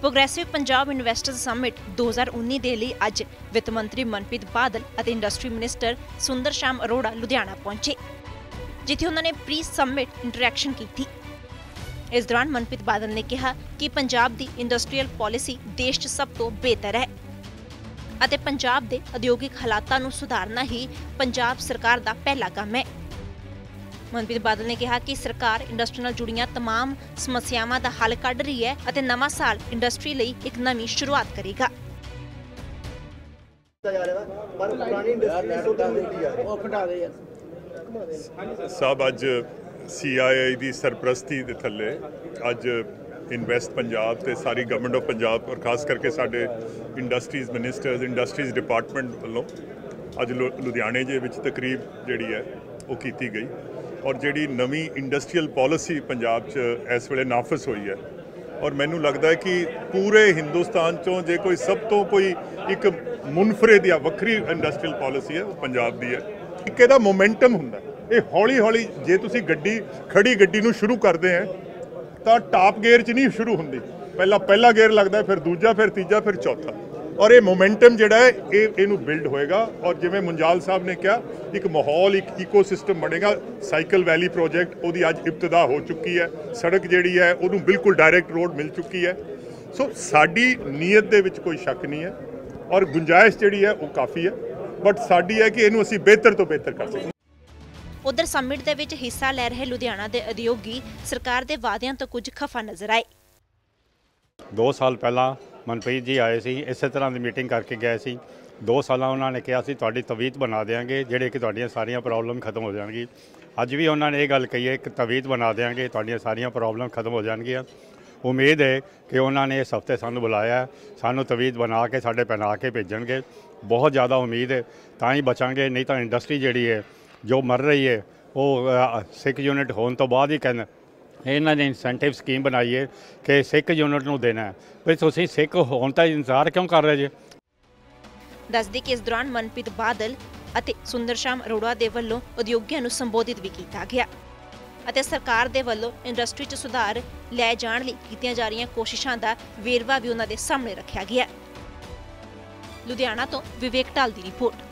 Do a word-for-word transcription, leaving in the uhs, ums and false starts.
Progressive Punjab investor summit दो हज़ार उन्नीस दे लई अज वित्त मंत्री मनप्रीत बादल अते इंडस्ट्री मिनिस्टर सुंदर श्याम अरोड़ा लुधियाना पहुंचे, जिथे उन्होंने प्री समिट इंटरैक्शन की थी। इस दौरान मनप्रीत बादल ने कहा कि पंजाब दी इंडस्ट्रीअल पॉलिसी देश च सब तो बेहतर है अते पंजाब दे उद्योगिक हालातां नूं सुधारना ही पंजाब सरकार दा पहला काम है। मनप्रीत बादल ने कहा कि सरकार इंडस्ट्री नाल जुड़ियां तमाम समस्यावां दा हल कढ रही है अते नवा साल इंडस्ट्री लई एक नवीं शुरुआत करेगा। साहब अज सीआईआई दी सरपरस्ती दे थल्ले अज इन्वेस्ट पंजाब ते सारी गवर्नमेंट ऑफ पंजाब और खास करके साडे इंडस्ट्रीज मिनिस्टर्स इंडस्ट्रीज डिपार्टमेंट वालों अज लुधियाने दे विच तकरीब जिहड़ी है वो कीती गई और जी नवी इंडस्ट्रीयल पॉलिसी पंजाब इस वे नाफिज हुई है। और मैनू लगता है कि पूरे हिंदुस्तान चो जो कोई सब तो कोई एक मुनफरे या वक्री इंडस्ट्रीयल पॉलिसी है पंजाब दी है। एक इहदा मोमेंटम हुंदा है, हौली हौली जे तुसी गड्डी खड़ी गड्डी नू शुरू करते हैं तो टॉप गेयर च नहीं शुरू हुंदी, पहला पहला गेयर लगता है, फिर दूजा, फिर तीजा, फिर चौथा और ये मोमेंटम जिहड़ा है ये इहनू बिल्ड होएगा। और जिवें मुंजाल साहब ने कहा एक माहौल एक इकोसिस्टम बनेगा। सैकल वैली प्रोजेक्ट उहदी अज इब्तिदा हो चुकी है, सड़क जिहड़ी है उहनू बिल्कुल डायरैक्ट रोड मिल चुकी है। सो साडी नीयत दे विच कोई शक नहीं है और गुंजाइश जिहड़ी है वो काफ़ी है, बट साडी है कि इहनू असीं बेहतर तो बेहतर कर सकीए। उधर समिट दे विच हिस्सा लै रहे लुधियाना दे उद्योगी सरकार दे वादियां तो कुछ खफा नज़र आए। दो साल पहला मनप्रीत जी आए सी, इस तरह की मीटिंग करके गए सी। दो साल उन्होंने कहा सी तुहाडी तवीत बना देंगे जिहड़े कि तुहाडीआं सारियां प्रॉब्लम खत्म हो जाएगी। अज भी उन्होंने ये गल कही है कि तवीत बना देंगे तुहाडीआं सारियां प्रॉब्लम खत्म हो जाएगी। उम्मीद है कि उन्होंने इस हफ्ते सानू बुलाया, सानू तवीत बना के साडे पहना के भेजणगे। बहुत ज़्यादा उम्मीद है तां ही बचांगे, नहीं तो इंडस्ट्री जिहड़ी है जो मर रही है वो सिख यूनिट होने तो बाद ही कहना इन्हों ने इंसेंटिव स्कीम बनाई है कि सिख यूनिट को देना है। भाई तुसीं सिख होने का इंतजार क्यों कर रहे जे? दस दी कि इस दौरान मनप्रीत बादल अते सुंदर श्याम अरोड़ा दे वल्लों उद्योगियां नूं संबोधित भी किया गया अते सरकार दे वल्लों इंडस्ट्री च सुधार लै जाण लई कीतियां जा रही कोशिशां दा वेरवा भी उन्होंने सामने रखा गया। लुधियाना तो विवेक टाली की रिपोर्ट।